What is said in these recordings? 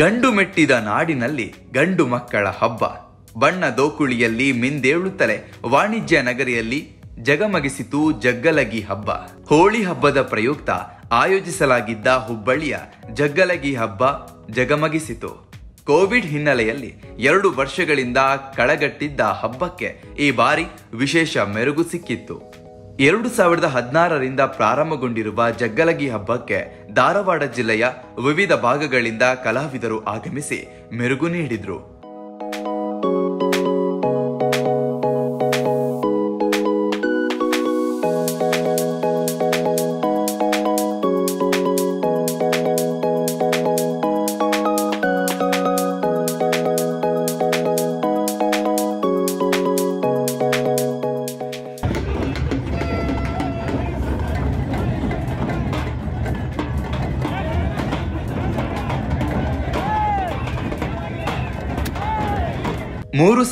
ಗಂಡು ಮೆಟ್ಟಿದ ನಾಡಿನಲ್ಲಿ ಗಂಡು ಮಕ್ಕಳ ಹಬ್ಬ. ಬಣ್ಣ ದೋಕುಳಿಯಲ್ಲಿ ಮಿಂದೇಳುತ್ತಲೇ ವಾಣಿಜ್ಯ ನಗರಿಯಲ್ಲಿ ಜಗಮಗಿಸಿತು ಜಗ್ಗಲಗಿ ಹಬ್ಬ. ಹೋಳಿ ಹಬ್ಬದ ಪ್ರಯುಕ್ತ ಆಯೋಜಿಸಲಾಗಿದ್ದ ಹುಬ್ಬಳ್ಳಿಯ ಜಗ್ಗಲಗಿ ಹಬ್ಬ ಜಗಮಗಿಸಿತು. ಕೋವಿಡ್ ಹಿನ್ನೆಲೆಯಲ್ಲಿ 2 ವರ್ಷಗಳಿಂದ ಕಳೆಗಟ್ಟಿದ್ದ ಹಬ್ಬಕ್ಕೆ ಈ ಬಾರಿ ವಿಶೇಷ ಮೆರುಗು ಸಿಕ್ಕಿತ್ತು. 2016ರಿಂದ ಪ್ರಾರಂಭಗೊಂಡಿರುವ ಜಗ್ಗಲಗಿ ಹಬ್ಬಕ್ಕೆ ಧಾರವಾಡ ಜಿಲ್ಲೆಯ ವಿವಿಧ ಭಾಗಗಳಿಂದ ಕಲಾವಿದರು ಆಗಮಿಸಿ ಮೆರುಗು ನೀಡಿದ್ರು.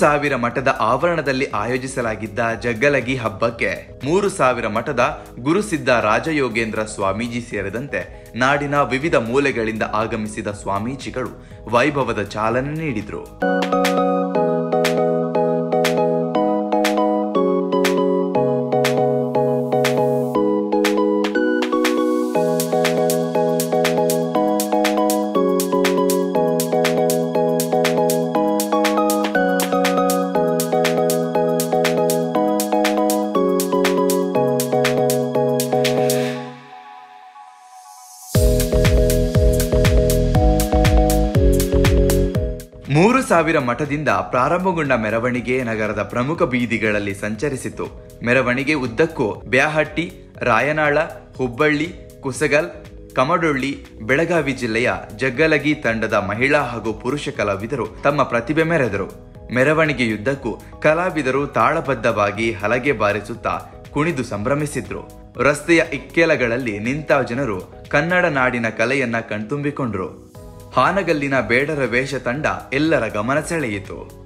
ಸಾವಿರ ಮಠದ ಆವರಣದಲ್ಲಿ ಆಯೋಜಿಸಲಾಗಿದ್ದ ಜಗ್ಗಲಗಿ ಹಬ್ಬಕ್ಕೆ 3,000 ಮಠದ ಗುರುಸಿದ್ಧ ರಾಜಯೋಗೇಂದ್ರ ಸ್ವಾಮೀಜಿ ಸೇರಿದಂತೆ ನಾಡಿನ ವಿವಿಧ ಮೂಲೆಗಳಿಂದ ಆಗಮಿಸಿದ ಸ್ವಾಮೀಜಿಗಳು ವೈಭವದ ಚಾಲನೆ ನೀಡಿದರು. ಮಠದಿಂದ ಪ್ರಾರಂಭಗೊಂಡ ಮೆರವಣಿಗೆ ನಗರದ ಪ್ರಮುಖ ಬೀದಿಗಳಲ್ಲಿ ಸಂಚರಿಸಿತು. ಮೆರವಣಿಗೆ ಉದ್ದಕ್ಕೂ ಬ್ಯಾಹಟ್ಟಿ, ರಾಯನಾಳ, ಹುಬ್ಬಳ್ಳಿ, ಕುಸಗಲ್, ಕಮಡೊಳ್ಳಿ, ಬೆಳಗಾವಿ ಜಿಲ್ಲೆಯ ಜಗ್ಗಲಗಿ ತಂಡದ ಮಹಿಳಾ ಹಾಗೂ ಪುರುಷ ಕಲಾವಿದರು ತಮ್ಮ ಪ್ರತಿಭೆ ಮೆರೆದರು. ಮೆರವಣಿಗೆಯುದ್ದಕ್ಕೂ ಕಲಾವಿದರು ತಾಳಬದ್ಧವಾಗಿ ಹಲಗೆ ಬಾರಿಸುತ್ತಾ ಕುಣಿದು ಸಂಭ್ರಮಿಸಿದ್ರು. ರಸ್ತೆಯ ಇಕ್ಕೆಲಗಳಲ್ಲಿ ನಿಂತ ಜನರು ಕನ್ನಡ ನಾಡಿನ ಕಲೆಯನ್ನ ಕಣ್ತುಂಬಿಕೊಂಡ್ರು. ಹಾನಗಲ್ಲಿನ ಬೇಡರ ವೇಷ ತಂಡ ಎಲ್ಲರ ಗಮನ ಸೆಳೆಯಿತು.